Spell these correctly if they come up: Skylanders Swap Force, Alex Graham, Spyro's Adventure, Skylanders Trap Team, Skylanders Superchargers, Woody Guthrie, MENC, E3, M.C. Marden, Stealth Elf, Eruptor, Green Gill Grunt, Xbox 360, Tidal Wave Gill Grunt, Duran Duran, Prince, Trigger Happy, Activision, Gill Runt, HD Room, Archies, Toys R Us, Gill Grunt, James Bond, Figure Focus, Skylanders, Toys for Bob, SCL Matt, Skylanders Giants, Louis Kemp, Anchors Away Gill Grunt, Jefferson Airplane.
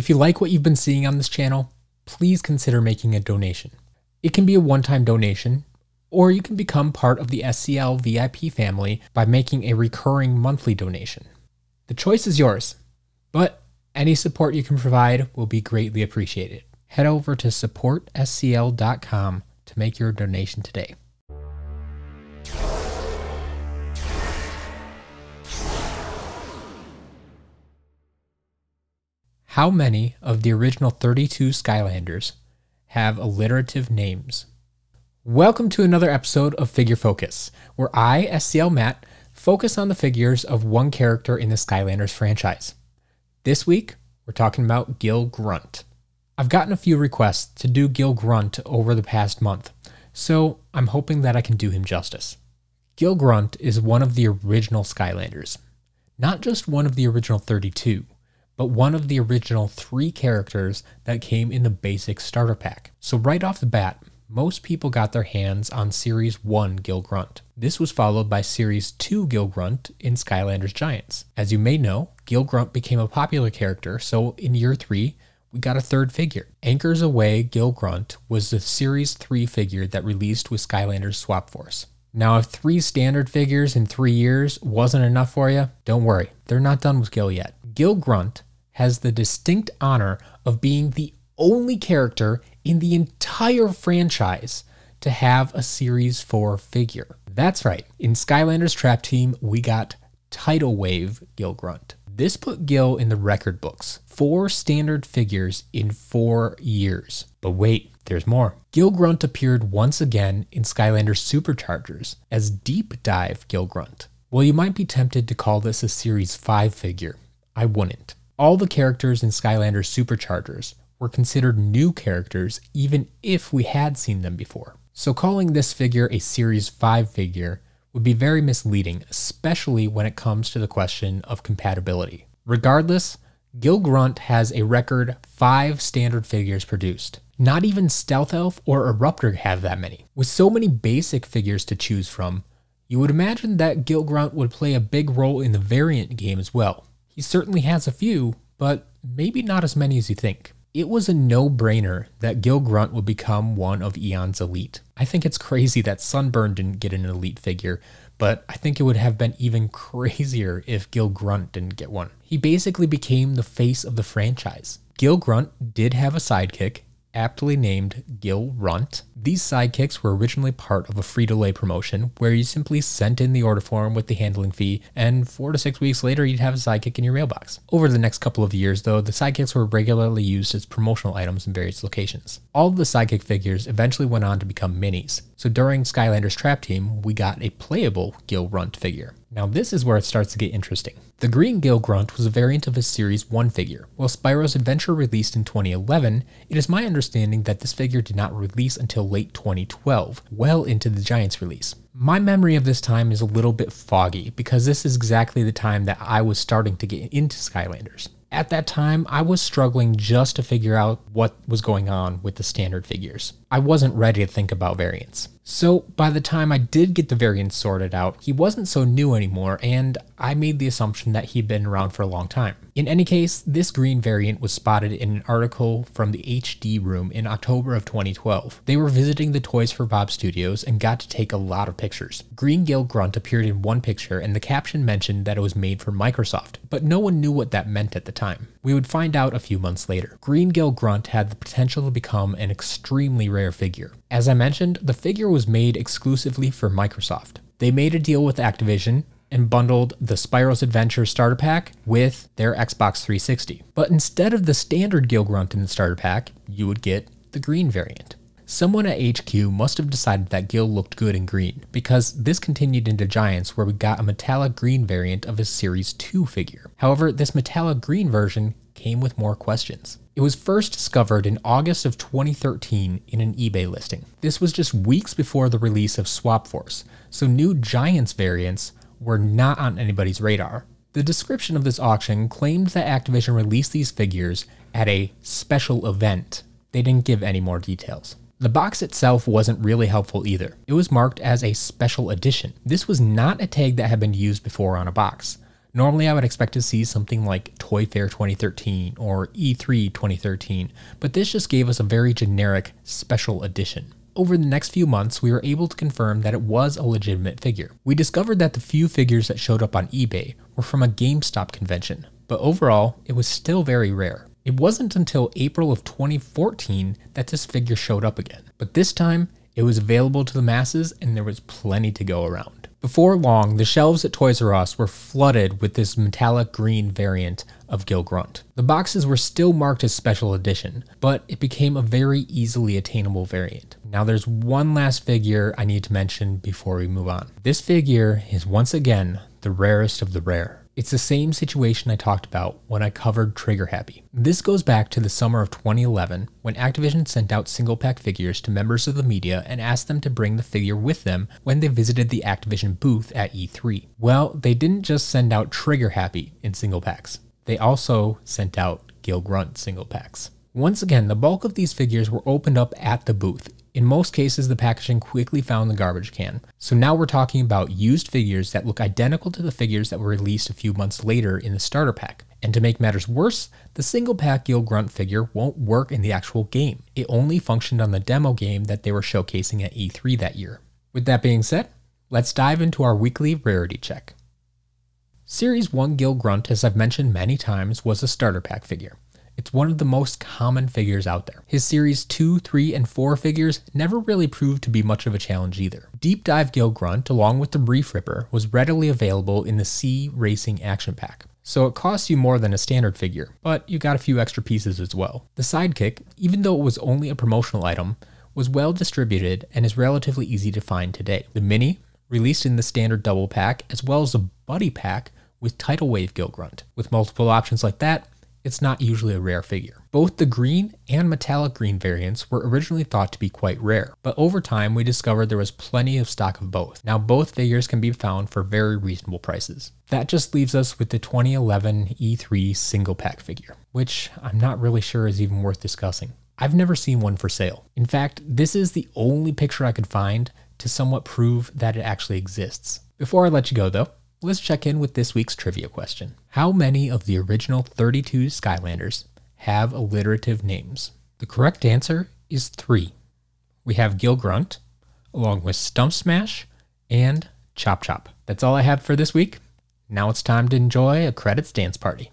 If you like what you've been seeing on this channel, please consider making a donation. It can be a one-time donation, or you can become part of the SCL VIP family by making a recurring monthly donation. The choice is yours, but any support you can provide will be greatly appreciated. Head over to supportscl.com to make your donation today. How many of the original 32 Skylanders have alliterative names? Welcome to another episode of Figure Focus, where I, SCL Matt, focus on the figures of one character in the Skylanders franchise. This week, we're talking about Gill Grunt. I've gotten a few requests to do Gill Grunt over the past month, so I'm hoping that I can do him justice. Gill Grunt is one of the original Skylanders. Not just one of the original 32. But one of the original 3 characters that came in the basic starter pack. So right off the bat, most people got their hands on Series 1 Gill Grunt. This was followed by Series 2 Gill Grunt in Skylanders Giants. As you may know, Gill Grunt became a popular character, so in year 3, we got a third figure. Anchors Away Gill Grunt was the Series 3 figure that released with Skylanders Swap Force. Now if 3 standard figures in 3 years wasn't enough for you, don't worry, they're not done with Gill yet. Gill Grunt has the distinct honor of being the only character in the entire franchise to have a Series 4 figure. That's right, in Skylanders Trap Team, we got Tidal Wave Gill Grunt. This put Gill in the record books. 4 standard figures in 4 years. But wait, there's more. Gill Grunt appeared once again in Skylanders Superchargers as Deep Dive Gill Grunt. Well, you might be tempted to call this a Series 5 figure. I wouldn't. All the characters in Skylanders Superchargers were considered new characters even if we had seen them before. So calling this figure a Series 5 figure would be very misleading, especially when it comes to the question of compatibility. Regardless, Gill Grunt has a record 5 standard figures produced. Not even Stealth Elf or Eruptor have that many. With so many basic figures to choose from, you would imagine that Gill Grunt would play a big role in the variant game as well. He certainly has a few, but maybe not as many as you think. It was a no-brainer that Gill Grunt would become one of Eon's Elite. I think it's crazy that Sunburn didn't get an Elite figure, but I think it would have been even crazier if Gill Grunt didn't get one. He basically became the face of the franchise. Gill Grunt did have a sidekick, aptly named Gill Runt. These sidekicks were originally part of a Frito-Lay promotion where you simply sent in the order form with the handling fee, and 4 to 6 weeks later you'd have a sidekick in your mailbox. Over the next couple of years though, the sidekicks were regularly used as promotional items in various locations. All of the sidekick figures eventually went on to become minis, so during Skylanders Trap Team we got a playable Gill Runt figure. Now this is where it starts to get interesting. The Green Gill Grunt was a variant of his Series 1 figure. While Spyro's Adventure released in 2011, it is my understanding that this figure did not release until late 2012, well into the Giants release. My memory of this time is a little bit foggy because this is exactly the time that I was starting to get into Skylanders. At that time, I was struggling just to figure out what was going on with the standard figures. I wasn't ready to think about variants. So by the time I did get the variants sorted out, he wasn't so new anymore, and I made the assumption that he'd been around for a long time. In any case, this green variant was spotted in an article from the HD Room in October of 2012. They were visiting the Toys for Bob studios and got to take a lot of pictures. Green Gill Grunt appeared in one picture, and the caption mentioned that it was made for Microsoft, but no one knew what that meant at the time. We would find out a few months later. Green Gill Grunt had the potential to become an extremely rare figure. As I mentioned, the figure was made exclusively for Microsoft. They made a deal with Activision and bundled the Spyro's Adventure starter pack with their Xbox 360. But instead of the standard Gill Grunt in the starter pack, you would get the green variant. Someone at HQ must have decided that Gill looked good in green, because this continued into Giants where we got a metallic green variant of his Series 2 figure. However, this metallic green version came with more questions. It was first discovered in August of 2013 in an eBay listing. This was just weeks before the release of Swap Force, so new Giants variants were not on anybody's radar. The description of this auction claimed that Activision released these figures at a special event. They didn't give any more details. The box itself wasn't really helpful either. It was marked as a special edition. This was not a tag that had been used before on a box, Normally I would expect to see something like Toy Fair 2013 or E3 2013, but this just gave us a very generic special edition. Over the next few months, we were able to confirm that it was a legitimate figure. We discovered that the few figures that showed up on eBay were from a GameStop convention, but overall, it was still very rare. It wasn't until April of 2014 that this figure showed up again, but this time, it was available to the masses and there was plenty to go around. Before long, the shelves at Toys R Us were flooded with this metallic green variant of Gill Grunt. The boxes were still marked as special edition, but it became a very easily attainable variant. Now there's one last figure I need to mention before we move on. This figure is once again the rarest of the rare. It's the same situation I talked about when I covered Trigger Happy. This goes back to the summer of 2011 when Activision sent out single pack figures to members of the media and asked them to bring the figure with them when they visited the Activision booth at E3. Well, they didn't just send out Trigger Happy in single packs. They also sent out Gill Grunt single packs. Once again, the bulk of these figures were opened up at the booth. In most cases, the packaging quickly found the garbage can. So now we're talking about used figures that look identical to the figures that were released a few months later in the starter pack. And to make matters worse, the single pack Gill Grunt figure won't work in the actual game. It only functioned on the demo game that they were showcasing at E3 that year. With that being said, let's dive into our weekly rarity check. Series 1 Gill Grunt, as I've mentioned many times, was a starter pack figure. It's one of the most common figures out there. His series 2, 3, and 4 figures never really proved to be much of a challenge either. Deep Dive Gill Grunt, along with the Reef Ripper, was readily available in the C Racing Action Pack. So it costs you more than a standard figure, but you got a few extra pieces as well. The Sidekick, even though it was only a promotional item, was well distributed and is relatively easy to find today. The Mini, released in the standard double pack, as well as a buddy pack with Tidal Wave Gill Grunt. With multiple options like that, it's not usually a rare figure. Both the green and metallic green variants were originally thought to be quite rare, but over time we discovered there was plenty of stock of both. Now both figures can be found for very reasonable prices. That just leaves us with the 2011 E3 single pack figure, which I'm not really sure is even worth discussing. I've never seen one for sale. In fact, this is the only picture I could find to somewhat prove that it actually exists. Before I let you go though, let's check in with this week's trivia question. How many of the original 32 Skylanders have alliterative names? The correct answer is 3. We have Gill Grunt, along with Stump Smash and Chop Chop. That's all I have for this week. Now it's time to enjoy a credits dance party.